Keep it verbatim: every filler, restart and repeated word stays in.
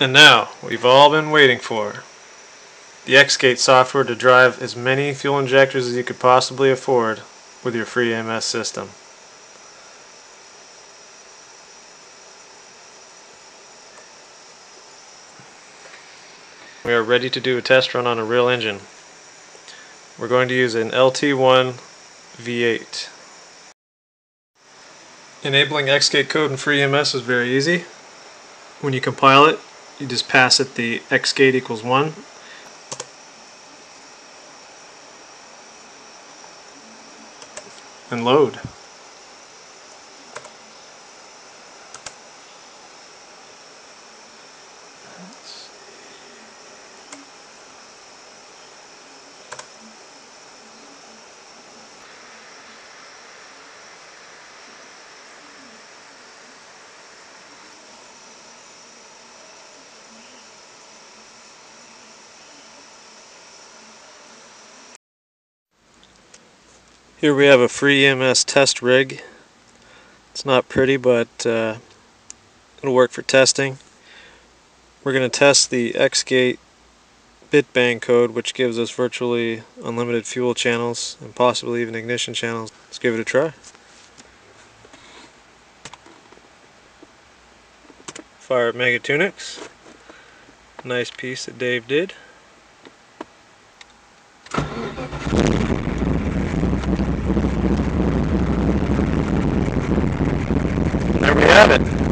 And now, we've all been waiting for the XGate software to drive as many fuel injectors as you could possibly afford with your FreeEMS system. We are ready to do a test run on a real engine. We're going to use an L T one V eight. Enabling XGate code in FreeEMS is very easy. When you compile it, you just pass it the XGate equals one. And load. Here we have a FreeEMS test rig. It's not pretty, but uh, it'll work for testing. We're going to test the XGate bitbang code, which gives us virtually unlimited fuel channels and possibly even ignition channels. Let's give it a try. Fire up Megatunix. Nice piece that Dave did. There we have it.